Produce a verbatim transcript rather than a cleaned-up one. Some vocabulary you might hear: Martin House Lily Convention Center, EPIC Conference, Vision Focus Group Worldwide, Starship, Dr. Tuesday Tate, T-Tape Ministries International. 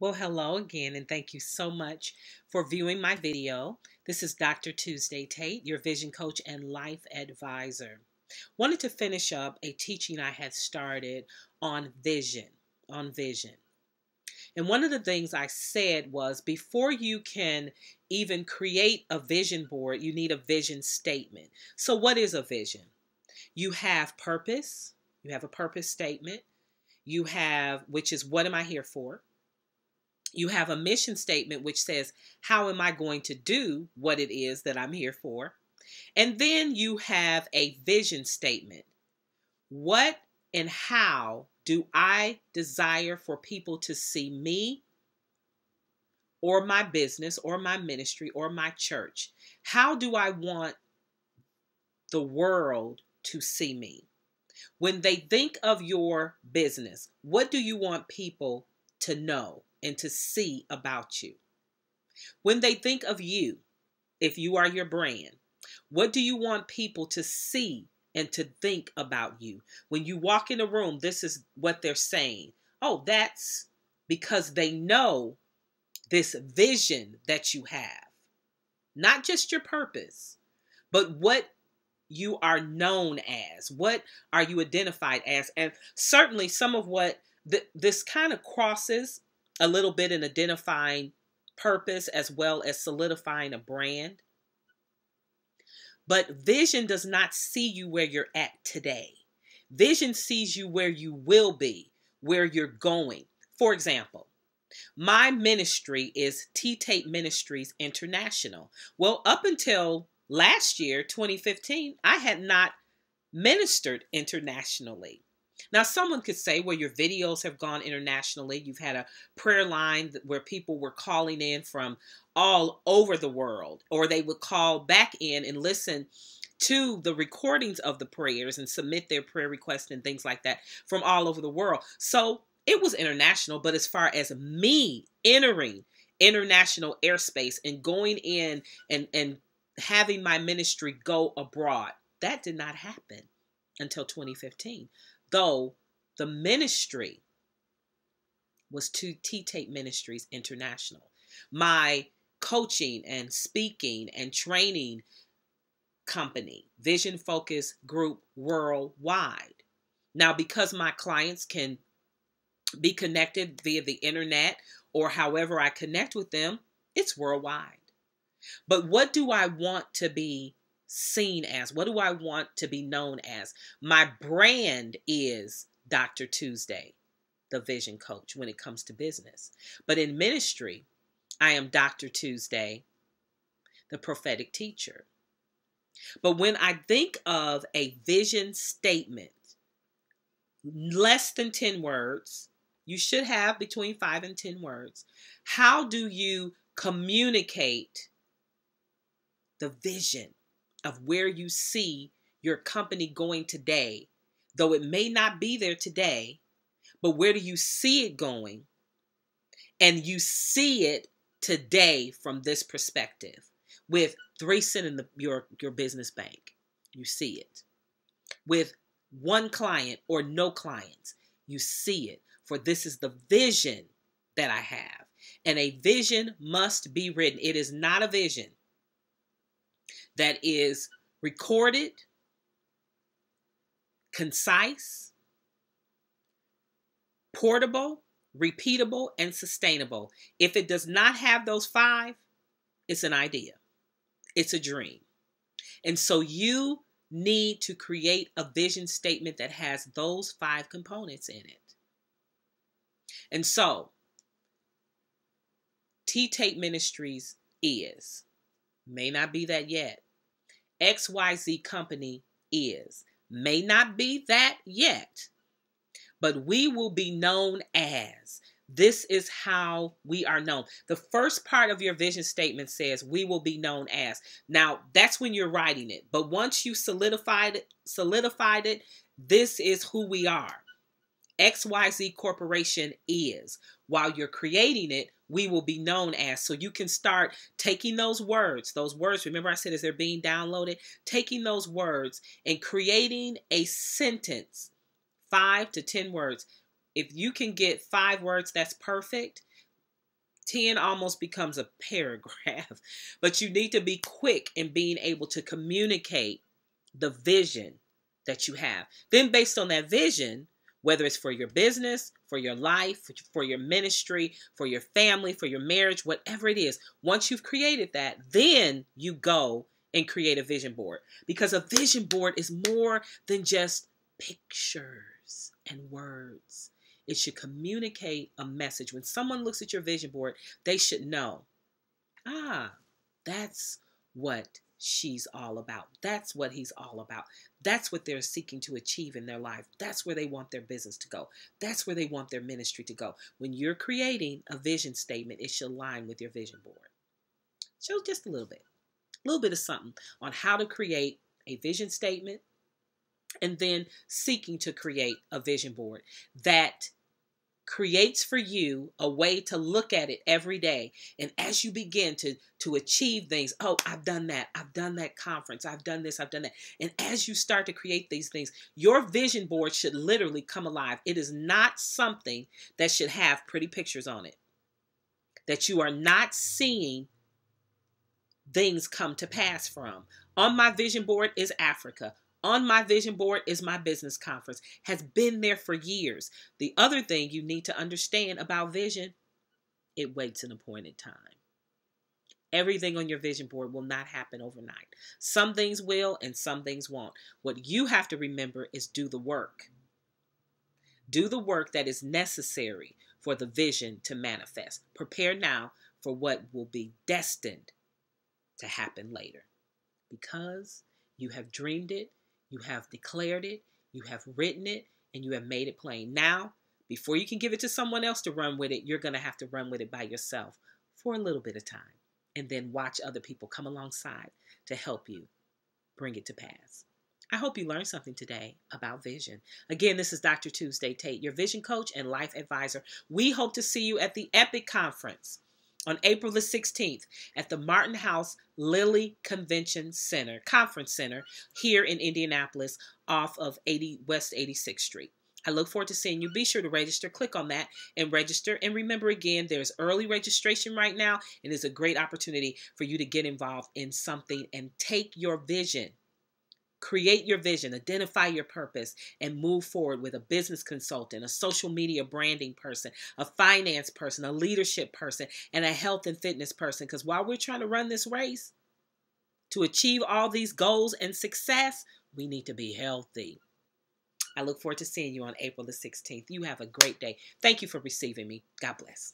Well, hello again, and thank you so much for viewing my video. This is Doctor Tuesday Tate, your vision coach and life advisor. Wanted to finish up a teaching I had started on vision, on vision. And one of the things I said was, before you can even create a vision board, you need a vision statement. So what is a vision? You have purpose. You have a purpose statement. You have, which is, what am I here for? You have a mission statement, which says, how am I going to do what it is that I'm here for? And then you have a vision statement. What and how do I desire for people to see me or my business or my ministry or my church? How do I want the world to see me? When they think of your business, what do you want people to know and to see about you? When they think of you, if you are your brand, what do you want people to see and to think about you? When you walk in a room, this is what they're saying. Oh, that's because they know this vision that you have. Not just your purpose, but what you are known as. What are you identified as? And certainly some of what th this kind of crosses a little bit in identifying purpose as well as solidifying a brand. But vision does not see you where you're at today. Vision sees you where you will be, where you're going. For example, my ministry is T-Tape Ministries International. Well, up until last year, twenty fifteen, I had not ministered internationally. Now, someone could say, well, your videos have gone internationally. You've had a prayer line where people were calling in from all over the world, or they would call back in and listen to the recordings of the prayers and submit their prayer requests and things like that from all over the world. So it was international, but as far as me entering international airspace and going in and, and having my ministry go abroad, that did not happen until twenty fifteen. Though the ministry was to T-Tape Ministries International. My coaching and speaking and training company, Vision Focus Group Worldwide. Now, because my clients can be connected via the internet or however I connect with them, it's worldwide. But what do I want to be seen as? What do I want to be known as? My brand is Doctor Tuesday, the vision coach, when it comes to business. But in ministry, I am Doctor Tuesday, the prophetic teacher. But when I think of a vision statement, less than ten words, you should have between five and ten words. How do you communicate the vision of where you see your company going today, though it may not be there today, but where do you see it going? And you see it today from this perspective. With three cents in the, your, your business bank, you see it. With one client or no clients, you see it. For this is the vision that I have. And a vision must be written. It is not a vision that is recorded, concise, portable, repeatable, and sustainable. If it does not have those five, it's an idea. It's a dream. And so you need to create a vision statement that has those five components in it. And so T-Tape Ministries is, may not be that yet. X Y Z company is, may not be that yet, but we will be known as. This is how we are known. The first part of your vision statement says, we will be known as. Now, that's when you're writing it. But once you solidified it, solidified it, this is who we are. X Y Z Corporation is. While you're creating it, we will be known as. So you can start taking those words, those words, remember I said as they're being downloaded, taking those words and creating a sentence, five to ten words. If you can get five words, that's perfect. ten almost becomes a paragraph, but you need to be quick in being able to communicate the vision that you have. Then based on that vision, whether it's for your business, for your life, for your ministry, for your family, for your marriage, whatever it is, once you've created that, then you go and create a vision board, because a vision board is more than just pictures and words. It should communicate a message. When someone looks at your vision board, they should know, ah, that's what she's all about. That's what he's all about. That's what they're seeking to achieve in their life. That's where they want their business to go. That's where they want their ministry to go. When you're creating a vision statement, it should align with your vision board. So just a little bit, a little bit of something on how to create a vision statement, and then seeking to create a vision board that creates for you a way to look at it every day. And as you begin to, to achieve things, oh, I've done that. I've done that conference. I've done this. I've done that. And as you start to create these things, your vision board should literally come alive. It is not something that should have pretty pictures on it, that you are not seeing things come to pass from. On my vision board is Africa. On my vision board is my business conference. Has been there for years. The other thing you need to understand about vision, it waits an appointed time. Everything on your vision board will not happen overnight. Some things will and some things won't. What you have to remember is do the work. Do the work that is necessary for the vision to manifest. Prepare now for what will be destined to happen later. Because you have dreamed it. You have declared it, you have written it, and you have made it plain. Now, before you can give it to someone else to run with it, you're going to have to run with it by yourself for a little bit of time, and then watch other people come alongside to help you bring it to pass. I hope you learned something today about vision. Again, this is Doctor Tuesday Tate, your vision coach and life advisor. We hope to see you at the EPIC Conference on April the sixteenth at the Martin House Lily Convention Center, Conference Center here in Indianapolis off of eighty West eighty-sixth Street. I look forward to seeing you. Be sure to register. Click on that and register. And remember again, there's early registration right now, and it's a great opportunity for you to get involved in something and take your vision. Create your vision, identify your purpose, and move forward with a business consultant, a social media branding person, a finance person, a leadership person, and a health and fitness person. Because while we're trying to run this race, to achieve all these goals and success, we need to be healthy. I look forward to seeing you on April the sixteenth. You have a great day. Thank you for receiving me. God bless.